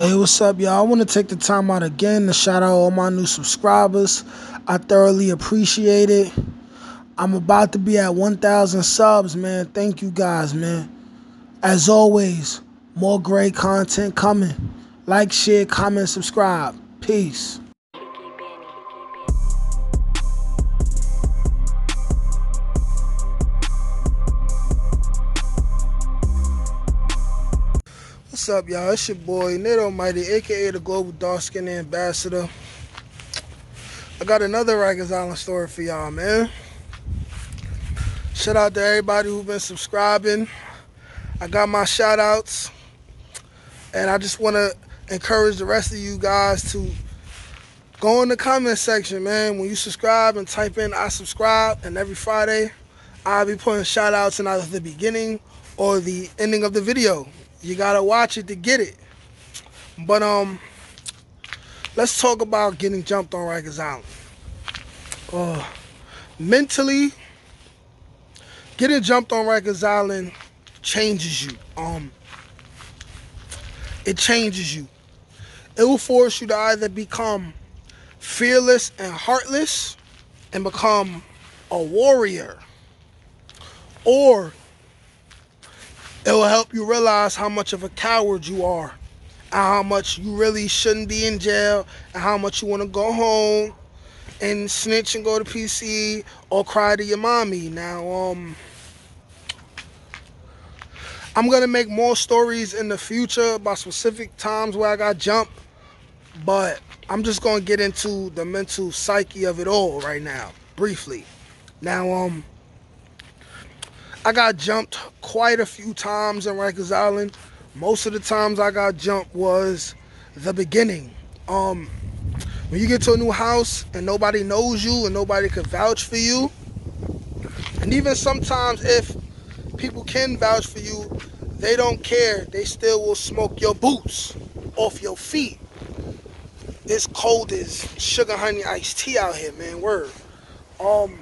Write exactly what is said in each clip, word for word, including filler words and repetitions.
Hey, what's up, y'all? I want to take the time out again to shout out all my new subscribers. I thoroughly appreciate it. I'm about to be at one thousand subs, man. Thank you guys, man. As always, more great content coming. Like, share, comment, subscribe. Peace. What's up, y'all? It's your boy Nate Almighty, aka the Global Dark Skin Ambassador. I got another Rikers Island story for y'all, man. Shout out to everybody who's been subscribing. I got my shout outs, and I just want to encourage the rest of you guys to go in the comment section, man. When you subscribe and type in "I subscribe," and every Friday I'll be putting shout outs in either the beginning or the ending of the video. You gotta watch it to get it. But um, let's talk about getting jumped on Rikers Island. Uh, mentally, getting jumped on Rikers Island changes you. Um, it changes you. It will force you to either become fearless and heartless and become a warrior, or it will help you realize how much of a coward you are, and how much you really shouldn't be in jail, and how much you want to go home and snitch and go to P C or cry to your mommy. Now, um, I'm going to make more stories in the future about specific times where I got jumped, but I'm just going to get into the mental psyche of it all right now, briefly. Now, um... I got jumped quite a few times in Rikers Island. Most of the times I got jumped was the beginning. Um, when you get to a new house and nobody knows you and nobody could vouch for you, and even sometimes if people can vouch for you, they don't care. They still will smoke your boots off your feet. It's cold as sugar honey iced tea out here, man. Word. Um,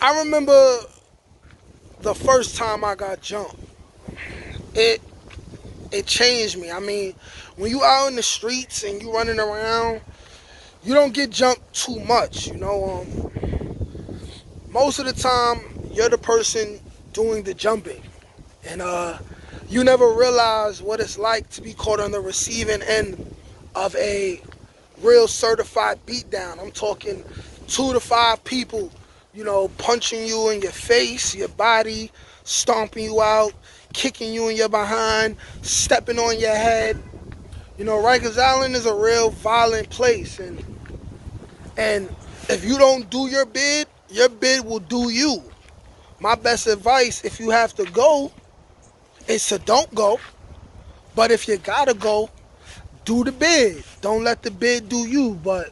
I remember the first time I got jumped, it it changed me. I mean, when you out in the streets and you running around, you don't get jumped too much, you know. Um, most of the time, you're the person doing the jumping, and uh, you never realize what it's like to be caught on the receiving end of a real certified beatdown. I'm talking two to five people, you know, punching you in your face, your body, stomping you out, kicking you in your behind, stepping on your head. You know, Rikers Island is a real violent place, and and if you don't do your bid, your bid will do you. My best advice, if you have to go, is to don't go. But if you gotta go, do the bid. Don't let the bid do you. But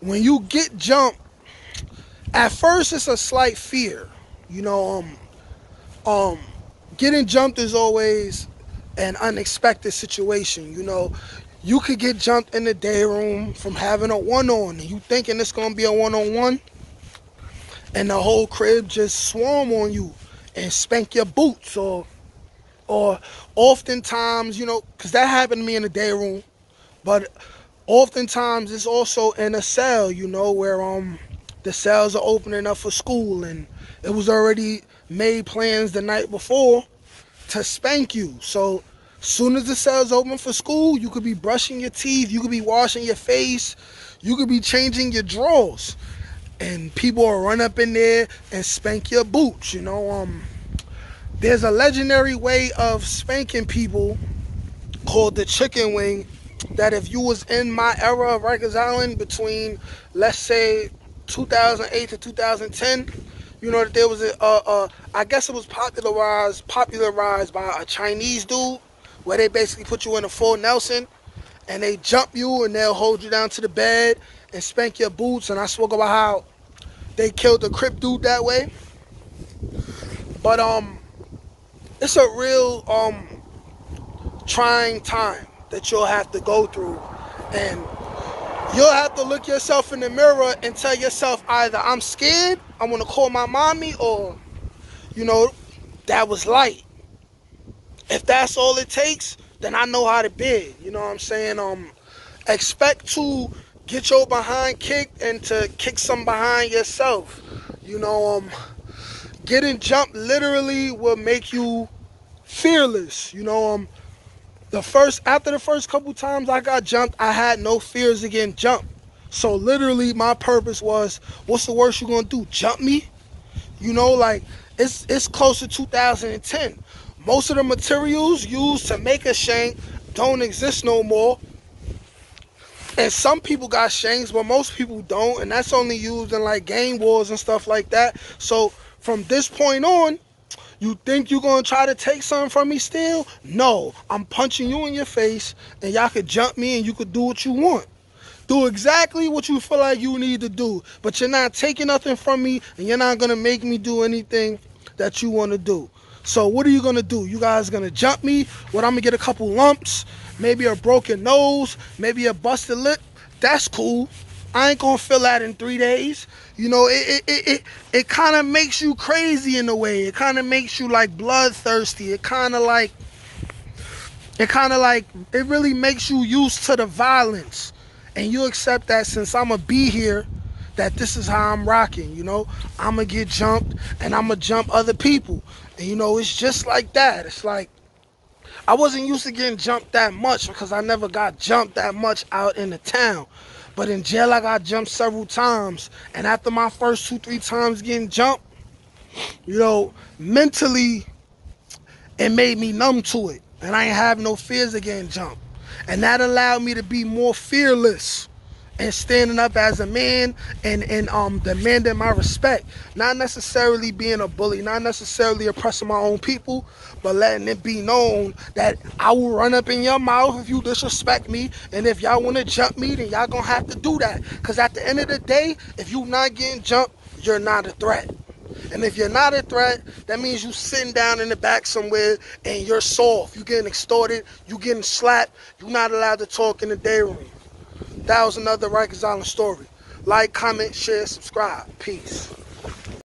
when you get jumped, at first, it's a slight fear, you know. Um, um, getting jumped is always an unexpected situation, you know. You could get jumped in the day room from having a one-on, and you thinking it's gonna be a one-on-one, and the whole crib just swarm on you and spank your boots, or, or oftentimes, you know, because that happened to me in the day room, but oftentimes it's also in a cell, you know, where um. the cells are opening up for school, and it was already made plans the night before to spank you. So soon as the cells open for school, you could be brushing your teeth, you could be washing your face, you could be changing your drawers, and people will run up in there and spank your boots, you know. Um, there's a legendary way of spanking people called the chicken wing that if you was in my era of Rikers Island between, let's say, two thousand eight to two thousand ten, you know, that there was a, uh, uh, I guess it was popularized, popularized by a Chinese dude, where they basically put you in a full Nelson, and they jump you, and they'll hold you down to the bed, and spank your boots, and I spoke about how they killed the Crip dude that way. But, um, it's a real, um, trying time that you'll have to go through, and you'll have to look yourself in the mirror and tell yourself either I'm scared, I want to call my mommy, or, you know, that was light. If that's all it takes, then I know how to bid. You know what I'm saying? Um, expect to get your behind kicked and to kick some behind yourself. You know, um, getting jumped literally will make you fearless. You know, um, the first after the first couple times I got jumped, I had no fears of getting jumped. So literally, my purpose was, what's the worst you're gonna do? Jump me? You know, like it's it's close to two thousand ten. Most of the materials used to make a shank don't exist no more. And some people got shanks, but most people don't. And that's only used in like game wars and stuff like that. So from this point on, you think you're going to try to take something from me still? No, I'm punching you in your face and y'all could jump me and you could do what you want. Do exactly what you feel like you need to do. But you're not taking nothing from me and you're not going to make me do anything that you want to do. So what are you going to do? You guys going to jump me? What, I'm going to get a couple lumps, maybe a broken nose, maybe a busted lip? That's cool. I ain't going to feel that in three days. You know, it, it, it, it, it kind of makes you crazy in a way. It kind of makes you like bloodthirsty. It kind of like, it kind of like, it really makes you used to the violence. And you accept that since I'm going to be here, that this is how I'm rocking, you know. I'm going to get jumped and I'm going to jump other people. And, you know, it's just like that. It's like I wasn't used to getting jumped that much because I never got jumped that much out in the town. But in jail, I got jumped several times. And after my first two, three times getting jumped, you know, mentally, it made me numb to it. And I ain't have no fears of getting jumped. And that allowed me to be more fearless and standing up as a man and, and um, demanding my respect. Not necessarily being a bully, not necessarily oppressing my own people, but letting it be known that I will run up in your mouth if you disrespect me. And if y'all want to jump me, then y'all going to have to do that. Because at the end of the day, if you're not getting jumped, you're not a threat. And if you're not a threat, that means you sitting down in the back somewhere and you're soft. You getting extorted, you getting slapped, you're not allowed to talk in the day room. That was another Rikers Island story. Like, comment, share, subscribe. Peace.